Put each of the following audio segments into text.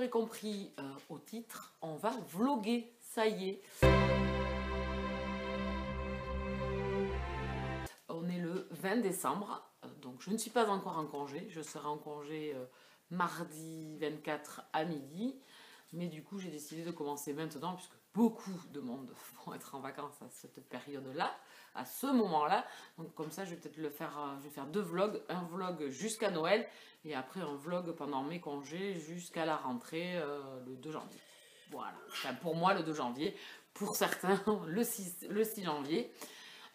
l'aurez compris au titre, on va vlogger, ça y est. On est le 20 décembre, donc je ne suis pas encore en congé, je serai en congé mardi 24 à midi. Mais du coup, j'ai décidé de commencer maintenant, puisque beaucoup de monde vont être en vacances à cette période-là, à ce moment-là. Donc comme ça, je vais peut-être le faire, je vais faire deux vlogs, un vlog jusqu'à Noël, et après un vlog pendant mes congés jusqu'à la rentrée le 2 janvier. Voilà, enfin, pour moi le 2 janvier, pour certains le 6 janvier.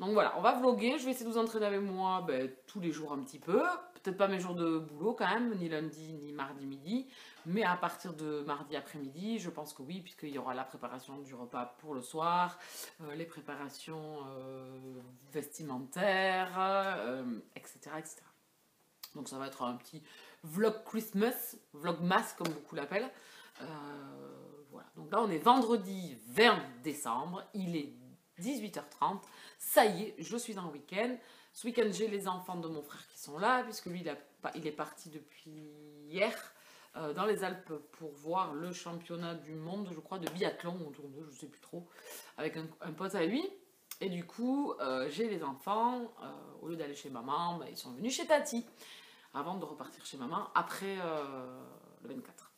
Donc voilà, on va vlogger, je vais essayer de vous entraîner avec moi tous les jours un petit peu. Peut-être pas mes jours de boulot quand même, ni lundi ni mardi midi, mais à partir de mardi après-midi, je pense que oui, puisqu'il y aura la préparation du repas pour le soir, les préparations vestimentaires, etc., etc. Donc ça va être un petit vlog Christmas, vlogmas comme beaucoup l'appellent. Voilà, donc là on est vendredi 20 décembre, il est 18h30, ça y est, je suis en week-end. Ce week-end, j'ai les enfants de mon frère qui sont là, puisque lui, il est parti depuis hier dans les Alpes pour voir le championnat du monde, je crois, de biathlon, ou tournoi, je ne sais plus trop, avec un pote à lui. Et du coup, j'ai les enfants, au lieu d'aller chez maman, ils sont venus chez Tati, avant de repartir chez maman, après le 24.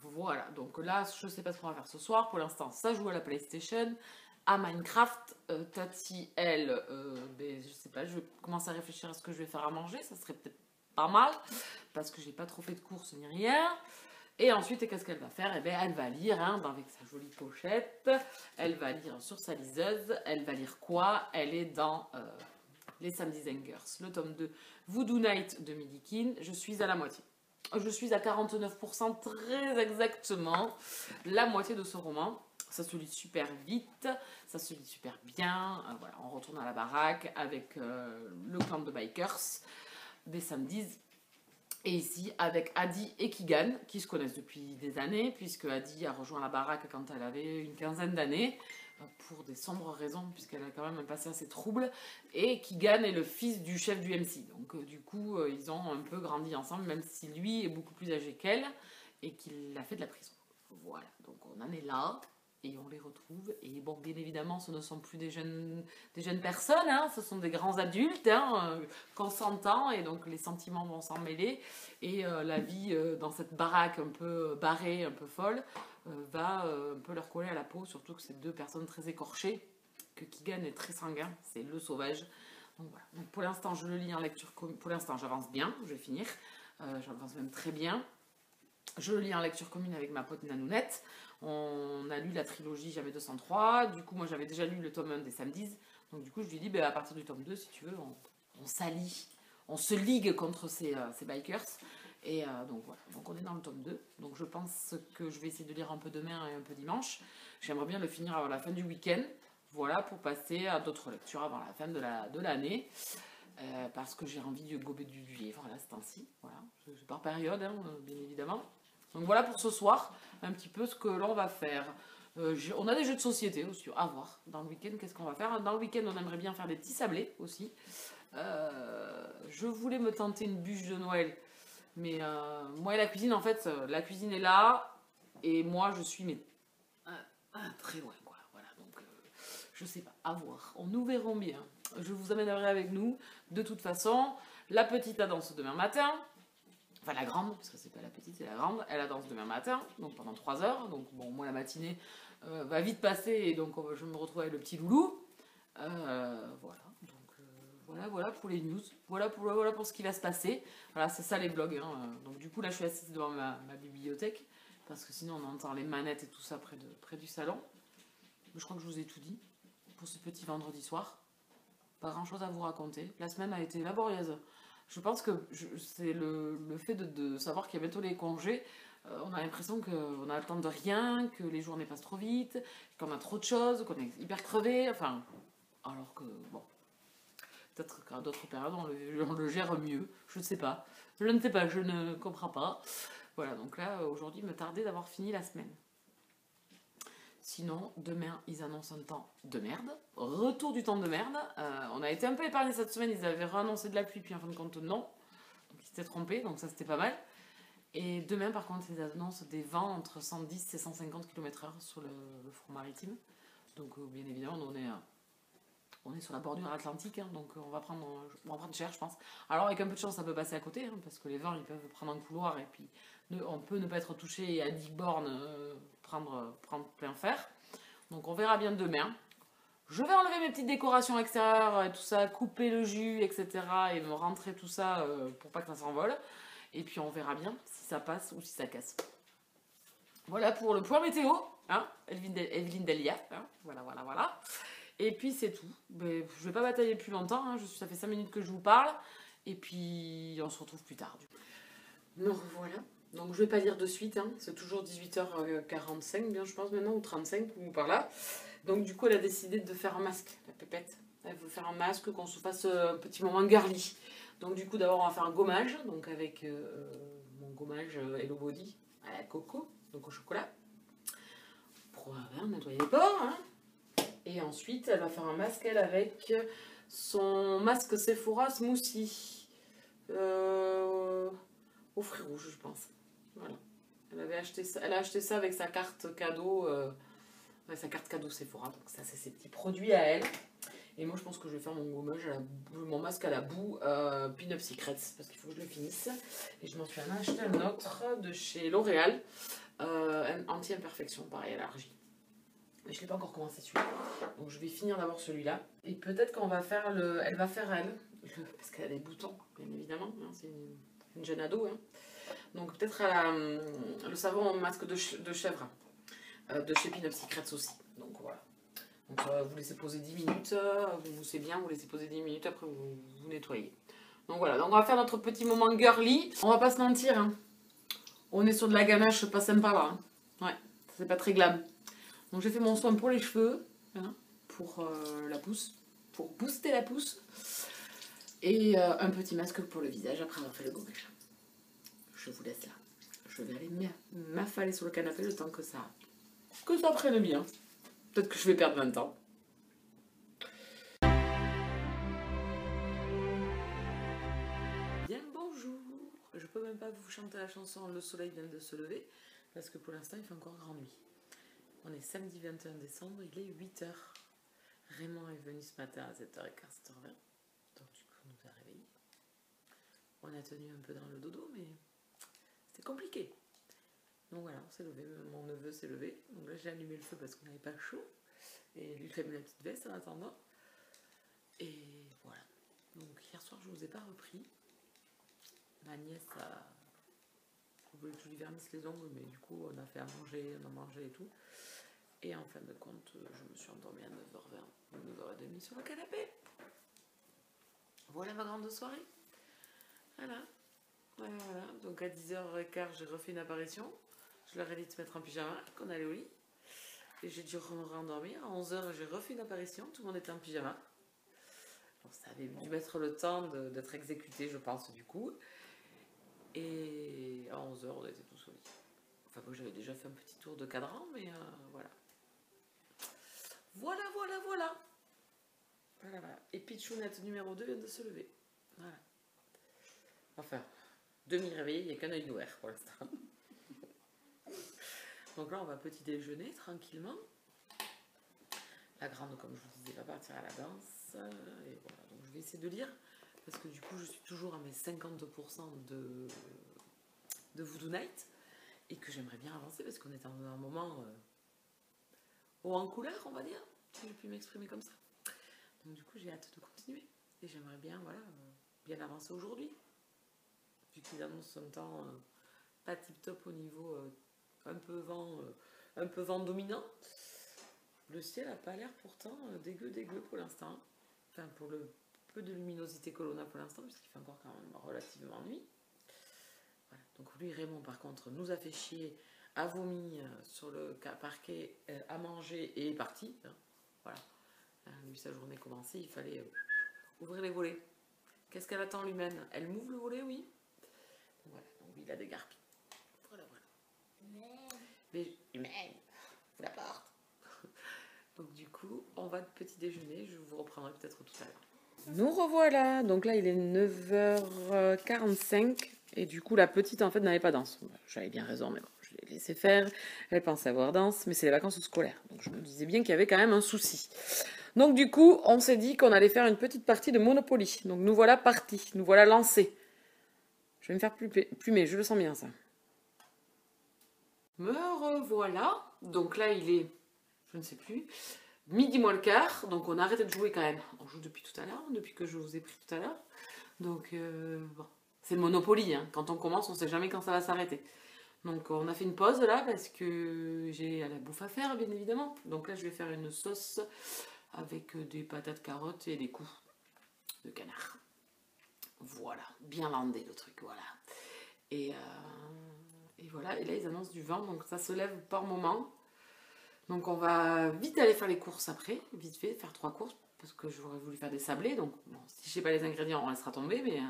Voilà, donc là, je ne sais pas ce qu'on va faire ce soir. Pour l'instant, ça joue à la PlayStation. À Minecraft, Tati, elle, je sais pas, je vais commencer à réfléchir à ce que je vais faire à manger, ça serait peut-être pas mal, parce que j'ai pas trop fait de courses ni rien. Et ensuite, qu'est-ce qu'elle va faire? Eh bien, elle va lire, hein, avec sa jolie pochette, elle va lire sur sa liseuse, elle va lire quoi? Elle est dans Les Samedis Zingers, le tome 2, Voodoo Night de Midikin, je suis à la moitié. Je suis à 49%, très exactement, la moitié de ce roman. Ça se lit super vite, ça se lit super bien. Voilà, on retourne à la baraque avec le clan de bikers des samedis. Et ici, avec Adi et Kigan, qui se connaissent depuis des années, puisque Adi a rejoint la baraque quand elle avait une quinzaine d'années, pour des sombres raisons, puisqu'elle a quand même un passé assez trouble. Et Kigan est le fils du chef du MC. Donc du coup, ils ont un peu grandi ensemble, même si lui est beaucoup plus âgé qu'elle, et qu'il a fait de la prison. Voilà, donc on en est là. Et on les retrouve, et bon, bien évidemment, ce ne sont plus des jeunes personnes, hein, ce sont des grands adultes, hein, consentants, et donc les sentiments vont s'en mêler, et la vie dans cette baraque un peu barrée, un peu folle, va un peu leur coller à la peau, surtout que c'est deux personnes très écorchées, que Kigan est très sanguin, c'est le sauvage. Donc voilà, donc, pour l'instant, je le lis en lecture commune, pour l'instant, j'avance bien, je vais finir, j'avance même très bien. Je le lis en lecture commune avec ma pote Nanounette. On a lu la trilogie Jamais 203. Du coup, moi, j'avais déjà lu le tome 1 des samedis. Donc, du coup, je lui ai dit, bah, à partir du tome 2, si tu veux, on s'allie. On se ligue contre ces bikers. Et donc, voilà. Donc, on est dans le tome 2. Donc, je pense que je vais essayer de lire un peu demain et un peu dimanche. J'aimerais bien le finir à la fin du week-end. Voilà, pour passer à d'autres lectures avant la fin de l'année. Parce que j'ai envie de gober du livre, là, ce temps-ci. Voilà, c'est par période, hein, bien évidemment. Donc voilà pour ce soir, un petit peu ce que l'on va faire. On a des jeux de société aussi, à voir. Dans le week-end, qu'est-ce qu'on va faire? Dans le week-end, on aimerait bien faire des petits sablés aussi. Je voulais me tenter une bûche de Noël. Mais moi et la cuisine, en fait, la cuisine est là. Et moi, je suis mais, très loin, quoi. Voilà, donc je sais pas, à voir. On nous verrons bien. Je vous amènerai avec nous, de toute façon. La petite a danse demain matin. Enfin, la grande, parce que c'est pas la petite, c'est la grande. Elle a danse demain matin, donc pendant 3 heures. Donc, bon, moi, la matinée va vite passer, et donc je me retrouve avec le petit loulou. Voilà, donc voilà pour les news. Voilà pour ce qui va se passer. Voilà, c'est ça les vlogs. Hein. Donc, du coup, là, je suis assise devant ma bibliothèque, parce que sinon, on entend les manettes et tout ça près du salon. Mais je crois que je vous ai tout dit pour ce petit vendredi soir. Pas grand-chose à vous raconter. La semaine a été laborieuse. Je pense que c'est le fait de savoir qu'il y a bientôt les congés, on a l'impression qu'on a le temps de rien, que les journées passent trop vite, qu'on a trop de choses, qu'on est hyper crevé, enfin, alors que, bon, peut-être qu'à d'autres périodes, on le gère mieux, je ne sais pas, je ne comprends pas. Voilà, donc là, aujourd'hui, il me tardait d'avoir fini la semaine. Sinon, demain, ils annoncent un temps de merde. Retour du temps de merde. On a été un peu épargnés cette semaine. Ils avaient réannoncé de la pluie, puis en fin de compte, non. Donc, ils s'étaient trompés. Donc, ça, c'était pas mal. Et demain, par contre, ils annoncent des vents entre 110 et 150 km/h sur le front maritime. Donc, bien évidemment, on est sur la bordure atlantique, hein, donc on va prendre cher, je pense. Alors, avec un peu de chance, ça peut passer à côté, hein, parce que les vents, ils peuvent prendre un couloir, et puis on peut ne pas être touché et à 10 bornes prendre plein fer. Donc, on verra bien demain. Je vais enlever mes petites décorations extérieures et tout ça, couper le jus, etc. et me rentrer tout ça pour pas que ça s'envole. Et puis on verra bien si ça passe ou si ça casse. Voilà pour le point météo, hein, Evelyne Delia, hein, voilà. Et puis c'est tout. Mais je vais pas batailler plus longtemps, hein, ça fait 5 minutes que je vous parle. Et puis on se retrouve plus tard. Me revoilà. Donc je vais pas dire de suite, hein, c'est toujours 18h45, bien je pense maintenant, ou 35, ou par là. Donc du coup elle a décidé de faire un masque, la pépette. Elle veut faire un masque, qu'on se fasse un petit moment girly. Donc du coup d'abord on va faire un gommage, donc avec mon gommage Hello Body à la coco, donc au chocolat. Pour nettoyer les bords, hein. Et ensuite elle va faire un masque elle avec son masque Sephora Smoothie. Au fruit rouge je pense. Voilà. Elle a acheté ça avec sa carte cadeau. Ouais, sa carte cadeau Sephora. Donc ça c'est ses petits produits à elle. Et moi je pense que je vais faire mon gommage, mon masque à la boue Pin Up Secrets, parce qu'il faut que je le finisse. Et je m'en suis allée acheter un autre de chez L'Oréal, anti-imperfection, pareil, élargie. Mais je ne l'ai pas encore commencé celui-là. Donc je vais finir d'abord celui-là. Et peut-être qu'on va faire le... Elle va faire elle, parce qu'elle a des boutons, bien évidemment. Hein, c'est une jeune ado. Hein. Donc peut-être elle a le savon en masque de chèvre, de chez Pin Up Secrets aussi. Donc voilà. Donc, vous laissez poser 10 minutes, vous moussez bien, vous laissez poser 10 minutes, après vous nettoyez. Donc voilà, donc on va faire notre petit moment girly. On va pas se mentir, hein. On est sur de la ganache pas sympa là. Hein. Ouais, c'est pas très glam. Donc j'ai fait mon soin pour les cheveux, hein, pour la pousse, pour booster la pousse. Et un petit masque pour le visage après avoir fait le gommage. Je vous laisse là. Je vais aller m'affaler sur le canapé le temps que ça prenne bien. Peut-être que je vais perdre 20 ans. Bien bonjour. Je peux même pas vous chanter la chanson Le soleil vient de se lever, parce que pour l'instant il fait encore grand nuit. On est samedi 21 décembre, il est 8h. Raymond est venu ce matin à 7h15, 7h20. Donc du coup on nous a réveillés. On a tenu un peu dans le dodo, mais c'était compliqué. Donc voilà, on s'est levé, mon neveu s'est levé. Donc là j'ai allumé le feu parce qu'on n'avait pas chaud. Et lui il a mis la petite veste en attendant. Et voilà. Donc hier soir je ne vous ai pas repris. Ma nièce a... On voulait que je lui vernisse les ongles, mais du coup on a fait à manger, on a mangé et tout. Et en fin de compte, je me suis endormie à 9h20, 9h30 sur le canapé. Voilà ma grande soirée. Voilà. Donc à 10h15 j'ai refait une apparition. Je leur ai dit de se mettre en pyjama, qu'on allait au lit. Et j'ai dû me rendormir. À 11h, j'ai refait une apparition. Tout le monde était en pyjama. Donc ça avait dû mettre le temps d'être exécuté, je pense, du coup. Et à 11h, on était tous au lit. Enfin, moi, j'avais déjà fait un petit tour de cadran, mais voilà. Voilà. Et Pichounette numéro 2 vient de se lever. Voilà. Enfin, demi-réveillée, il n'y a qu'un œil ouvert pour l'instant. Donc là, on va petit déjeuner tranquillement. La grande, comme je vous disais, va partir à la danse. Et voilà, donc je vais essayer de lire. Parce que du coup, je suis toujours à mes 50% de Voodoo Night. Et que j'aimerais bien avancer parce qu'on est dans un moment haut en couleur, on va dire. Si je puis m'exprimer comme ça. Donc du coup, j'ai hâte de continuer. Et j'aimerais bien, voilà, bien avancer aujourd'hui. Vu qu'ils annoncent un temps pas tip-top au niveau... un peu vent dominant. Le ciel n'a pas l'air pourtant dégueu pour l'instant. Enfin, pour le peu de luminosité que l'on a pour l'instant, puisqu'il fait encore quand même relativement nuit. Voilà. Donc lui, Raymond, par contre, nous a fait chier, a vomi sur le parquet, a mangé et est parti. Hein. Voilà. Lui, sa journée commençait, il fallait ouvrir les volets. Qu'est-ce qu'elle attend lui-même? Elle m'ouvre le volet, oui. Voilà, donc il a des garpilles. Mais humaine, vous la porte. Donc du coup, on va de petit déjeuner, je vous reprendrai peut-être tout à l'heure. Nous revoilà, donc là il est 9h45, Et du coup, la petite, en fait, n'avait pas danse. J'avais bien raison, mais bon, je l'ai laissé faire. Elle pensait avoir danse, mais c'est les vacances scolaires. Donc, je me disais bien qu'il y avait quand même un souci. Donc, du coup, on s'est dit qu'on allait faire une petite partie de Monopoly. Donc, nous voilà partis. Nous voilà lancés. Je vais me faire plumer. Je le sens bien, ça. Me revoilà. Donc là, il est... je ne sais plus... midi moins le quart. Donc, on a arrêté de jouer quand même. On joue depuis tout à l'heure, depuis que je vous ai pris tout à l'heure. Donc, bon... c'est le Monopoly, hein. Quand on commence, on ne sait jamais quand ça va s'arrêter. Donc on a fait une pause là, parce que j'ai à la bouffe à faire, bien évidemment. Donc là, je vais faire une sauce avec des patates, carottes et des coups de canard. Voilà, bien landé le truc, voilà. Et voilà, et là, ils annoncent du vent, donc ça se lève par moment. Donc on va vite aller faire les courses après, vite fait, faire 3 courses, parce que j'aurais voulu faire des sablés. Donc bon, si je sais pas les ingrédients, on laissera tomber, mais...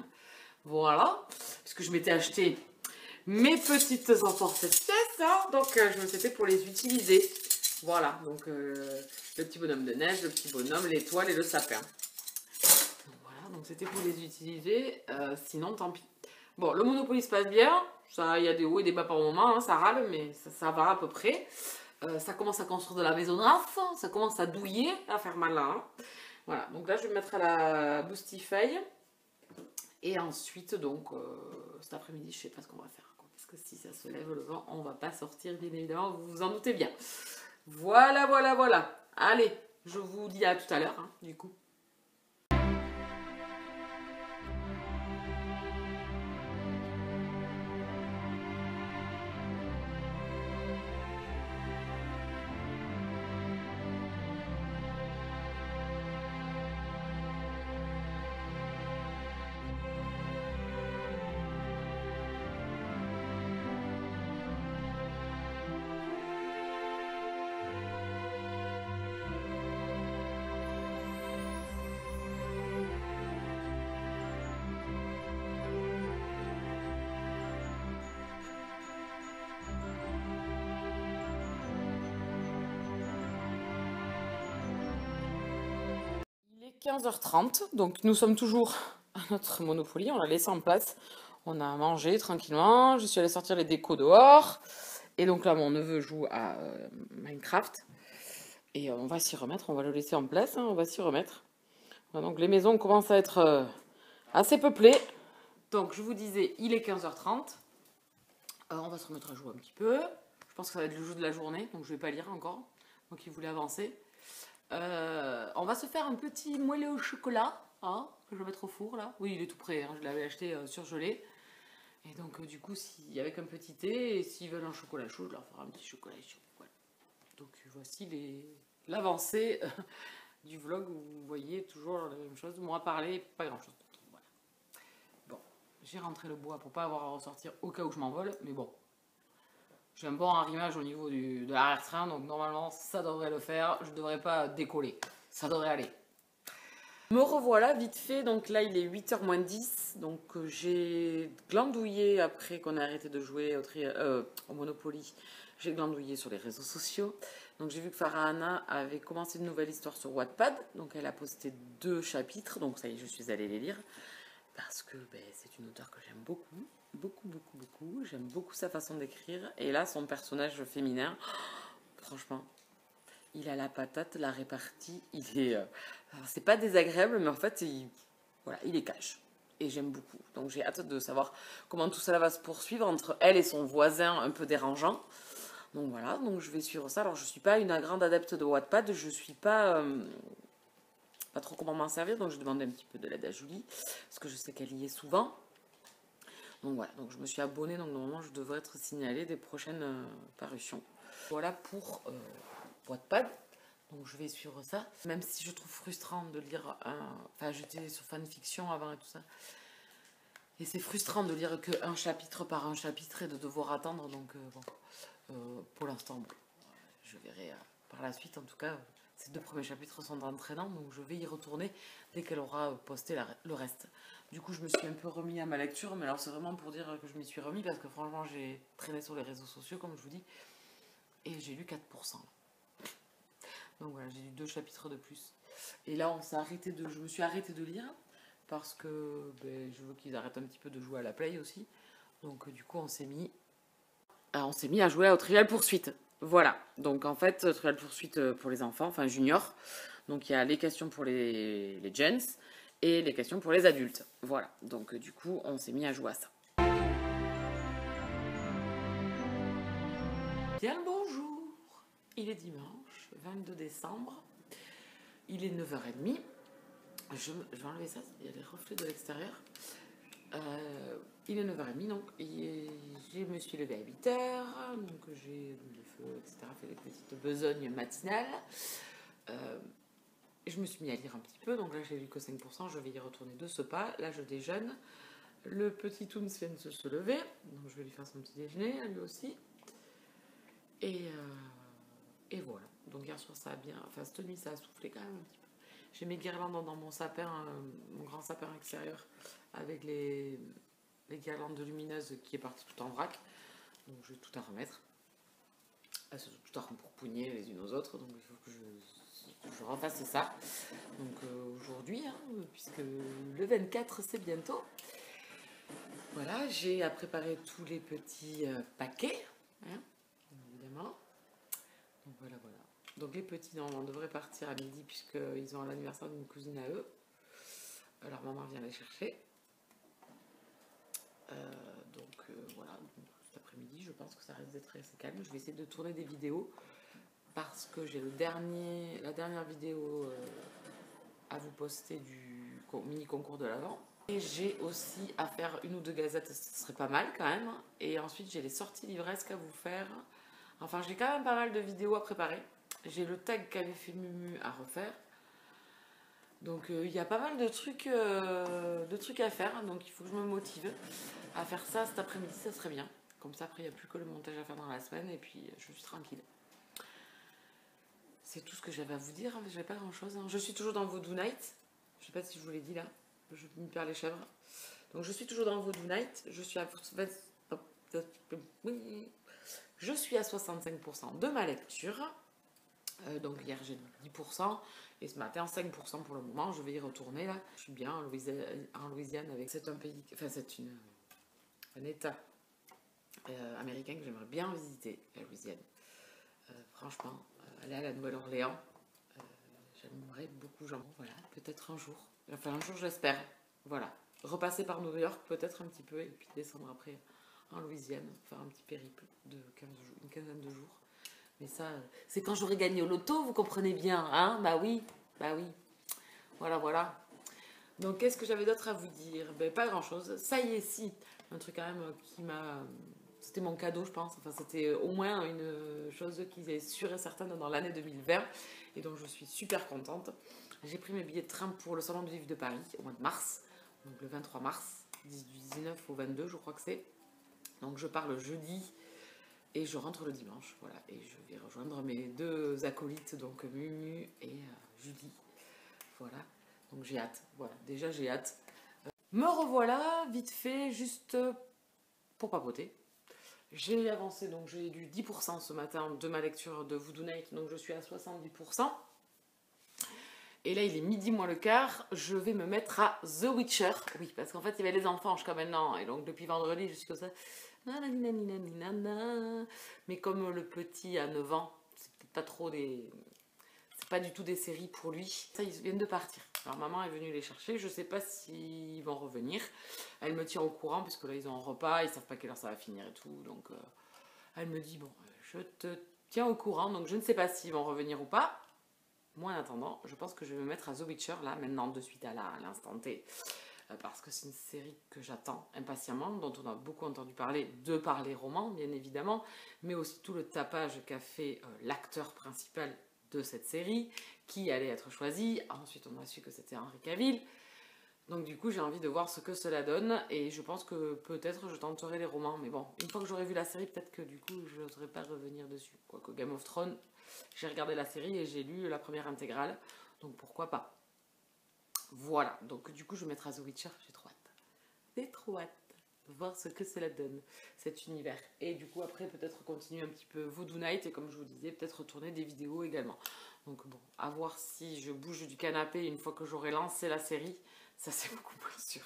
voilà, puisque je m'étais acheté mes petites emporte-pièces, hein, donc je me suis fait pour les utiliser. Voilà, donc le petit bonhomme de neige, le petit bonhomme, l'étoile et le sapin. Donc, voilà, donc c'était pour les utiliser, sinon tant pis. Bon, le Monopoly se passe bien, il y a des hauts et des bas par moment, hein, ça râle, mais ça va à peu près. Ça commence à construire de la maison race, ça commence à douiller, à faire mal là. Hein. Voilà, donc là je vais me mettre à la Boostify. Et ensuite, donc, cet après-midi, je ne sais pas ce qu'on va faire, quoi, parce que si ça se lève le vent, on ne va pas sortir, bien évidemment, vous vous en doutez bien. Voilà, voilà, voilà. Allez, je vous dis à tout à l'heure, hein, du coup. Il est 15h30, donc nous sommes toujours à notre Monopoly, on l'a laissé en place, on a mangé tranquillement, je suis allée sortir les décos dehors, et donc là mon neveu joue à Minecraft, et on va s'y remettre, on va le laisser en place, hein, on va s'y remettre. Voilà, donc les maisons commencent à être assez peuplées, donc je vous disais, il est 15h30, on va se remettre à jouer un petit peu, je pense que ça va être le jeu de la journée, donc je ne vais pas lire encore, donc il voulait avancer. On va se faire un petit moelleux au chocolat, hein, que je vais mettre au four là. Oui, il est tout prêt, hein, je l'avais acheté surgelé. Et donc du coup, avec un petit thé, et s'ils veulent un chocolat chaud, je leur ferai un petit chocolat chaud. Voilà. Donc voici l'avancée du vlog où vous voyez toujours la même chose. Moi parler, pas grand chose. Voilà. Bon, j'ai rentré le bois pour pas avoir à ressortir au cas où je m'envole, mais bon. J'ai un bon arrimage au niveau de l'arrière-train, donc normalement ça devrait le faire, je ne devrais pas décoller, ça devrait aller. Me revoilà vite fait, donc là il est 8h moins 10, donc j'ai glandouillé après qu'on a arrêté de jouer au Monopoly, j'ai glandouillé sur les réseaux sociaux. Donc j'ai vu que Farahana avait commencé une nouvelle histoire sur Wattpad, donc elle a posté 2 chapitres, donc ça y est je suis allée les lire, parce que ben, c'est une auteure que j'aime beaucoup. Beaucoup. J'aime beaucoup sa façon d'écrire. Et là, son personnage féminin, franchement, il a la patate, la répartie. Il est... c'est pas désagréable, mais en fait, voilà, il est cash. Et j'aime beaucoup. Donc, j'ai hâte de savoir comment tout cela va se poursuivre entre elle et son voisin un peu dérangeant. Donc, voilà. Donc, je vais suivre ça. Alors, je suis pas une grande adepte de Wattpad. Je suis pas... pas trop comment m'en servir. Donc, je demandais un petit peu de l'aide à Julie. Parce que je sais qu'elle y est souvent. Donc voilà, donc je me suis abonnée, donc normalement je devrais être signalée des prochaines parutions. Voilà pour Wattpad, donc je vais suivre ça. Même si je trouve frustrant de lire, enfin j'étais sur fanfiction avant et tout ça. Et c'est frustrant de lire qu'un chapitre par un chapitre et de devoir attendre, donc bon, pour l'instant, bon, je verrai par la suite en tout cas. Ces 2 premiers chapitres sont entraînants, donc je vais y retourner dès qu'elle aura posté le reste. Du coup, je me suis un peu remis à ma lecture, mais alors c'est vraiment pour dire que je m'y suis remis, parce que franchement, j'ai traîné sur les réseaux sociaux, comme je vous dis, et j'ai lu 4%. Là. Donc voilà, j'ai lu 2 chapitres de plus. Et là, je me suis arrêtée de lire, parce que ben, je veux qu'ils arrêtent un petit peu de jouer à la play aussi. Donc du coup, on s'est mis à jouer au Trivial Poursuite. Voilà. Donc en fait, Trivial Poursuite pour les enfants, enfin juniors. Donc il y a les questions pour les jeunes et les questions pour les adultes. Voilà. Donc du coup, on s'est mis à jouer à ça. Bien le bonjour. Il est dimanche, 22 décembre. Il est 9h30. Je vais enlever ça, il y a les reflets de l'extérieur. Il est 9h30, donc je me suis levée à 8h, donc j'ai les feux, etc., fait des petites besognes matinales. Je me suis mis à lire un petit peu, donc là j'ai lu que 5%, je vais y retourner de ce pas. Là je déjeune, le petit Toons vient de se lever, donc je vais lui faire son petit déjeuner, lui aussi. Et voilà, donc hier soir ça a bien, enfin cette nuit ça a soufflé quand même un petit peu. J'ai mes guirlandes dans mon sapin, mon grand sapin extérieur, avec les guirlandes de lumineuses qui est partie tout en vrac. Donc je vais tout à remettre. Elles sont tout à rempourpougner les unes aux autres, donc il faut que je refasse ça. Donc aujourd'hui, hein, puisque le 24 c'est bientôt. Voilà, j'ai à préparer tous les petits paquets, hein, évidemment. Donc voilà. Donc les petits, normalement, devraient partir à midi puisqu'ils ont l'anniversaire d'une cousine à eux. Leur maman vient les chercher. Voilà, donc, cet après-midi, je pense que ça risque d'être assez calme. Je vais essayer de tourner des vidéos parce que j'ai la dernière vidéo à vous poster du mini-concours de l'Avent. Et j'ai aussi à faire une ou deux gazettes, ce serait pas mal quand même. Et ensuite, j'ai les sorties livresques à vous faire. Enfin, j'ai quand même pas mal de vidéos à préparer. J'ai le tag qu'avait fait Mumu à refaire. Donc il y a pas mal de trucs à faire. Donc il faut que je me motive à faire ça cet après-midi, ça serait bien. Comme ça après il n'y a plus que le montage à faire dans la semaine et puis je suis tranquille. C'est tout ce que j'avais à vous dire, mais j'avais pas grand-chose. Je suis toujours dans Voodoo Night. Je sais pas si je vous l'ai dit là. Je me perds les chèvres. Donc je suis toujours dans Voodoo Night. Je suis à 65% de ma lecture. Donc hier j'ai 10% et ce matin 5% pour le moment, je vais y retourner là. Je suis bien en Louisiane avec un état américain que j'aimerais bien visiter, la Louisiane. Franchement, aller à la Nouvelle-Orléans, j'aimerais beaucoup, genre, voilà, peut-être un jour. Enfin un jour j'espère, voilà. Repasser par New York peut-être un petit peu et puis descendre après en Louisiane, faire un petit périple de 15 jours, une quinzaine de jours. Mais ça, c'est quand j'aurai gagné au loto, vous comprenez bien, hein? Bah oui. Voilà. Donc, qu'est-ce que j'avais d'autre à vous dire? Ben, pas grand-chose. Ça y est, si. Un truc quand même qui m'a... C'était mon cadeau, je pense. Enfin, c'était au moins une chose qui est sûre et certaine dans l'année 2020. Et donc, je suis super contente. J'ai pris mes billets de train pour le Salon du Livre de Paris, au mois de mars. Donc, le 23 mars, du 19 au 22, je crois que c'est. Donc, je pars le jeudi. Et je rentre le dimanche, voilà, et je vais rejoindre mes deux acolytes, donc Mumu et Julie, voilà, donc j'ai hâte, voilà, déjà j'ai hâte. Me revoilà, vite fait, juste pour papoter. J'ai avancé, donc j'ai lu 10% ce matin de ma lecture de Voodoo Night, donc je suis à 70%. Et là, il est midi moins le quart, je vais me mettre à The Witcher. Oui, parce qu'en fait, il y avait les enfants jusqu'à maintenant, et donc depuis vendredi jusqu'à ça... Mais comme le petit à 9 ans, c'est peut-être pas trop des... C'est pas du tout des séries pour lui. Ça, ils viennent de partir. Alors maman est venue les chercher, je sais pas s'ils vont revenir. Elle me tient au courant, parce que là, ils ont un repas, ils savent pas quelle heure ça va finir et tout. Donc, elle me dit, bon, je te tiens au courant, donc je ne sais pas s'ils vont revenir ou pas. Moi, en attendant, je pense que je vais me mettre à The Witcher, là, maintenant, de suite à l'instant T. Parce que c'est une série que j'attends impatiemment, dont on a beaucoup entendu parler, de par les romans, bien évidemment, mais aussi tout le tapage qu'a fait l'acteur principal de cette série, qui allait être choisi. Ensuite, on a su que c'était Henry Cavill. Donc du coup, j'ai envie de voir ce que cela donne, et je pense que peut-être je tenterai les romans. Mais bon, une fois que j'aurai vu la série, peut-être que du coup, je n'oserai pas revenir dessus. Quoique Game of Thrones, j'ai regardé la série et j'ai lu la première intégrale, donc pourquoi pas. Voilà, donc du coup je vais mettre à The Witcher, j'ai trop hâte. Voir ce que cela donne, cet univers. Et du coup après peut-être continuer un petit peu Voodoo Night et comme je vous disais, peut-être retourner des vidéos également. Donc bon, à voir si je bouge du canapé une fois que j'aurai lancé la série, ça c'est beaucoup plus sûr.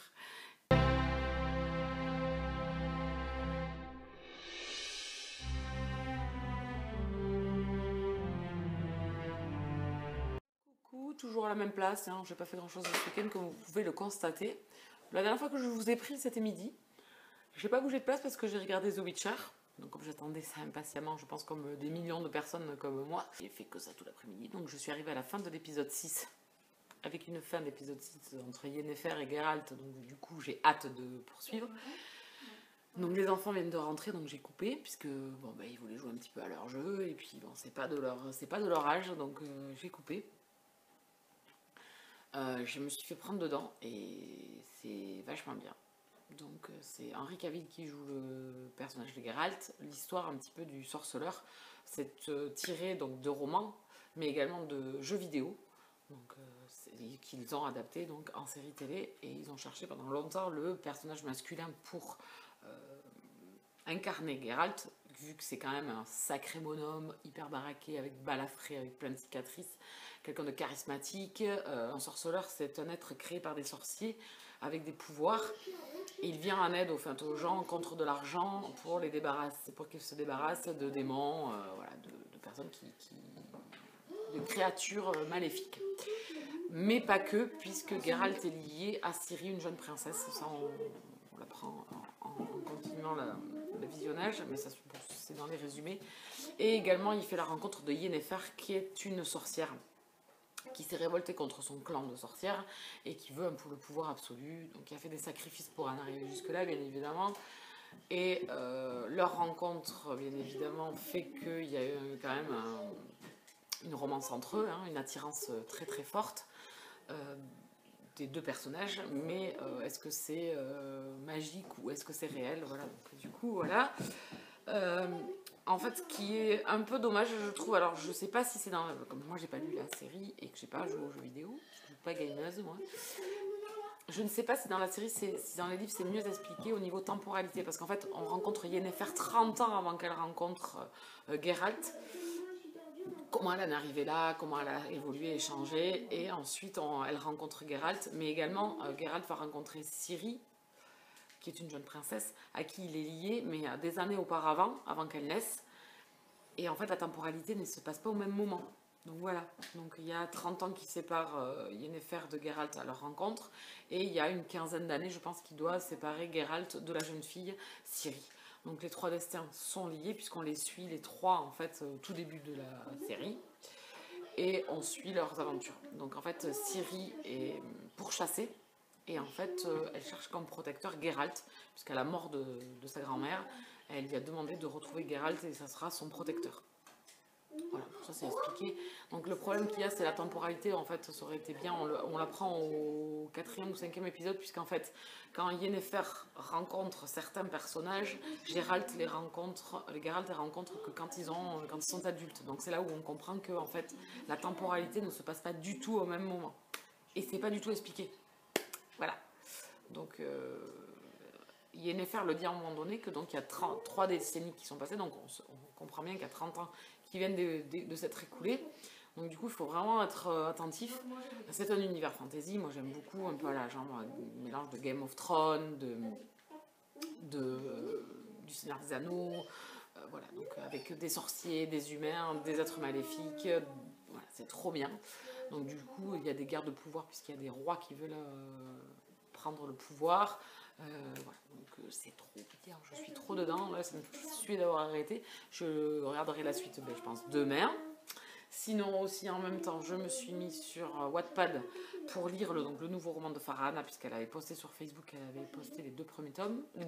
toujours à la même place, hein. J'ai pas fait grand chose ce week-end comme vous pouvez le constater. La dernière fois que je vous ai pris, c'était midi. J'ai pas bougé de place parce que j'ai regardé The Witcher. Donc comme j'attendais ça impatiemment, je pense comme des millions de personnes comme moi, j'ai fait que ça tout l'après-midi. Donc je suis arrivée à la fin de l'épisode 6, avec une fin d'épisode 6 entre Yennefer et Geralt. Donc du coup j'ai hâte de poursuivre. Donc les enfants viennent de rentrer, donc j'ai coupé, puisque bon bah, ils voulaient jouer un petit peu à leur jeu, et puis bon c'est pas de leur âge, donc j'ai coupé. Je me suis fait prendre dedans, et c'est vachement bien. Donc c'est Henry Cavill qui joue le personnage de Geralt, l'histoire un petit peu du sorceleur, c'est tiré donc de romans, mais également de jeux vidéo, donc qu'ils ont adapté donc en série télé, et ils ont cherché pendant longtemps le personnage masculin pour incarner Geralt, vu que c'est quand même un sacré bonhomme, hyper baraqué, avec balafré, avec plein de cicatrices, quelqu'un de charismatique. Un sorceleur, c'est un être créé par des sorciers, avec des pouvoirs. Il vient en aide aux gens contre de l'argent pour les débarrasser, pour qu'ils se débarrassent de démons, voilà, de personnes de créatures maléfiques. Mais pas que, puisque Geralt est lié à Ciri, une jeune princesse. Ça, on l'apprend en continuant le visionnage, mais ça c'est dans les résumés. Et également, il fait la rencontre de Yennefer, qui est une sorcière, qui s'est révoltée contre son clan de sorcières et qui veut le pouvoir absolu, donc qui a fait des sacrifices pour en arriver jusque-là, bien évidemment. Et leur rencontre, bien évidemment, fait qu'il y a eu quand même une romance entre eux, hein, une attirance très très forte des deux personnages, mais est-ce que c'est magique ou est-ce que c'est réel? Voilà, donc du coup, voilà. En fait, ce qui est un peu dommage, je trouve, alors je sais pas si c'est dans... Comme moi, j'ai pas lu la série et que j'ai pas joué aux jeux vidéo, je suis pas gameuse, moi. Je ne sais pas si dans la série, si dans les livres, c'est mieux expliqué au niveau temporalité, parce qu'en fait, on rencontre Yennefer 30 ans avant qu'elle rencontre Geralt. Comment elle en est arrivée là, comment elle a évolué et changé, et ensuite, elle rencontre Geralt, mais également, Geralt va rencontrer Ciri, qui est une jeune princesse, à qui il est lié, mais des années auparavant, avant qu'elle naisse. Et en fait, la temporalité ne se passe pas au même moment. Donc voilà. Donc il y a 30 ans qui séparent Yennefer de Geralt à leur rencontre, et il y a une quinzaine d'années, je pense, qui doit séparer Geralt de la jeune fille Ciri. Donc les trois destins sont liés, puisqu'on les suit les trois, en fait, au tout début de la série. Et on suit leurs aventures. Donc en fait, Ciri est pourchassée. Et en fait, elle cherche comme protecteur Geralt, puisqu'à la mort de sa grand-mère, elle lui a demandé de retrouver Geralt et ça sera son protecteur. Voilà, ça c'est expliqué. Donc le problème qu'il y a, c'est la temporalité. En fait, ça aurait été bien, on l'apprend au 4e ou 5e épisode, puisqu'en fait, quand Yennefer rencontre certains personnages, Geralt les rencontre que quand ils sont adultes. Donc c'est là où on comprend que en fait, la temporalité ne se passe pas du tout au même moment. Et c'est pas du tout expliqué. Voilà, donc Yennefer le dit à un moment donné que donc il y a trois décennies qui sont passées, donc on comprend bien qu'il y a 30 ans qui viennent de s'être écoulés, donc du coup il faut vraiment être attentif. C'est un univers fantasy, moi j'aime beaucoup, un peu à la genre un mélange de Game of Thrones, du Seigneur des Anneaux, voilà, donc avec des sorciers, des humains, des êtres maléfiques, voilà, c'est trop bien. Donc du coup, il y a des guerres de pouvoir puisqu'il y a des rois qui veulent prendre le pouvoir. Voilà, donc c'est trop bien, je suis trop dedans. Là, ça me suffit d'avoir arrêté. Je regarderai la suite, ben, je pense, demain. Sinon aussi, en même temps, je me suis mis sur Wattpad pour lire le nouveau roman de Farahana, puisqu'elle avait posté sur Facebook, elle avait posté les 2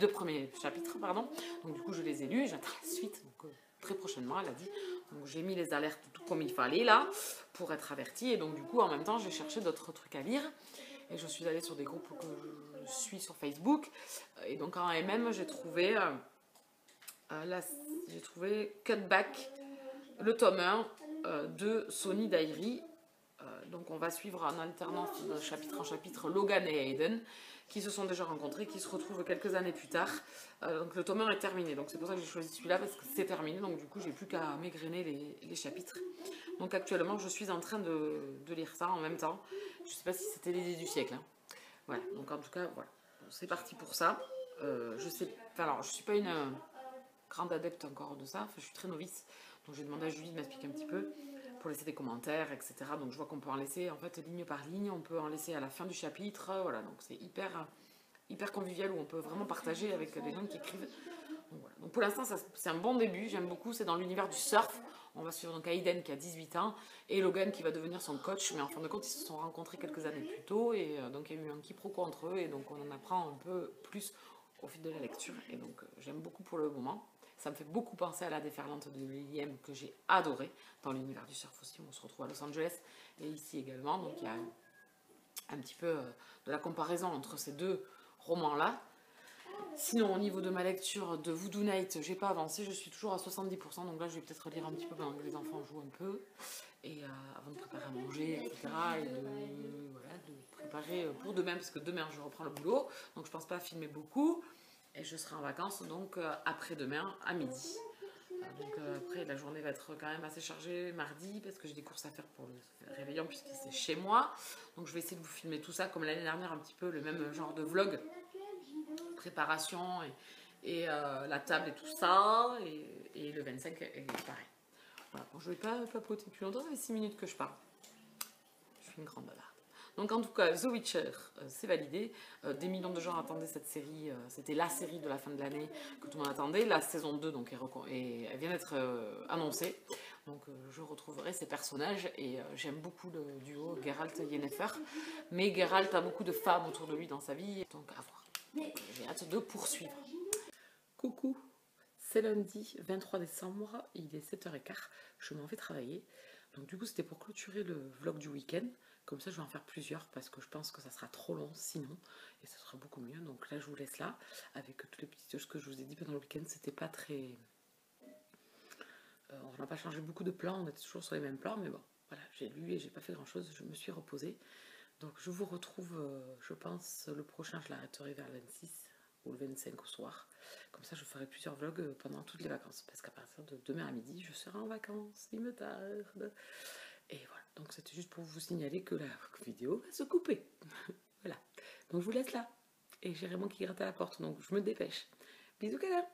premiers chapitres, pardon. Donc du coup, je les ai lus, j'attends la suite, donc très prochainement, elle a dit. Donc j'ai mis les alertes tout comme il fallait, là, pour être avertie. Et donc du coup, en même temps, j'ai cherché d'autres trucs à lire. Et je suis allée sur des groupes que je suis sur Facebook. Et donc en MM, j'ai trouvé Cutback, le tome 1, de Sony Diary. Donc on va suivre en alternance de chapitre en chapitre Logan et Hayden qui se sont déjà rencontrés, qui se retrouvent quelques années plus tard. Donc le tome 1 est terminé, donc c'est pour ça que j'ai choisi celui-là, parce que c'est terminé, donc du coup j'ai plus qu'à m'égrener les chapitres. Donc actuellement je suis en train de lire ça en même temps. Je sais pas si c'était l'idée du siècle, hein. Voilà, donc en tout cas voilà, c'est parti pour ça. Alors je suis pas une grande adepte encore de ça, je suis très novice. Donc j'ai demandé à Julie de m'expliquer un petit peu. pour laisser des commentaires, etc. Donc je vois qu'on peut en laisser en fait ligne par ligne, on peut en laisser à la fin du chapitre, voilà, donc c'est hyper convivial où on peut vraiment partager avec des gens qui écrivent. Donc, voilà. Donc pour l'instant c'est un bon début, j'aime beaucoup, c'est dans l'univers du surf. On va suivre donc Aiden qui a 18 ans et Logan qui va devenir son coach, mais en fin de compte ils se sont rencontrés quelques années plus tôt et donc il y a eu un quiproquo entre eux et donc on en apprend un peu plus au fil de la lecture et donc j'aime beaucoup pour le moment. Ça me fait beaucoup penser à La Déferlante de William que j'ai adoré dans l'univers du surf aussi. On se retrouve à Los Angeles et ici également, donc il y a un petit peu de la comparaison entre ces deux romans-là. Sinon, au niveau de ma lecture de Voodoo Night, j'ai pas avancé, je suis toujours à 70%, donc là je vais peut-être relire un petit peu pendant que les enfants jouent un peu, et avant de préparer à manger, etc. Et de préparer pour demain, parce que demain je reprends le boulot, donc je pense pas filmer beaucoup, et je serai en vacances donc après-demain à midi. Après la journée va être quand même assez chargée mardi, parce que j'ai des courses à faire pour le réveillon, puisque c'est chez moi, donc je vais essayer de vous filmer tout ça comme l'année dernière, un petit peu le même genre de vlog. Préparation et la table et tout ça, et le 25 est pareil. Voilà, bon, je vais pas papoter plus longtemps, ça fait 6 minutes que je parle. Je suis une grande bavarde. Donc en tout cas, The Witcher, c'est validé. Des millions de gens attendaient cette série, c'était la série de la fin de l'année que tout le monde attendait. La saison 2 donc, elle vient d'être annoncée. Donc je retrouverai ces personnages et j'aime beaucoup le duo Geralt-Yennefer. Mais Geralt a beaucoup de femmes autour de lui dans sa vie, donc à voir. J'ai hâte de poursuivre. Coucou, c'est lundi 23 décembre, il est 7h15, je m'en vais travailler. Donc du coup c'était pour clôturer le vlog du week-end, comme ça je vais en faire plusieurs parce que je pense que ça sera trop long sinon, et ça sera beaucoup mieux. Donc là je vous laisse là, avec toutes les petites choses que je vous ai dit pendant le week-end, c'était pas très... on n'a pas changé beaucoup de plans, on était toujours sur les mêmes plans, mais bon, voilà, j'ai lu et j'ai pas fait grand-chose, je me suis reposée. Donc je vous retrouve, je pense, le prochain, je l'arrêterai vers le 26 ou le 25 au soir. Comme ça, je ferai plusieurs vlogs pendant toutes les vacances. Parce qu'à partir de demain à midi, je serai en vacances. Il me tarde. Et voilà. Donc c'était juste pour vous signaler que la vidéo va se couper. Voilà. Donc je vous laisse là. Et j'ai Raymond qui gratte à la porte. Donc je me dépêche. Bisous, câlin.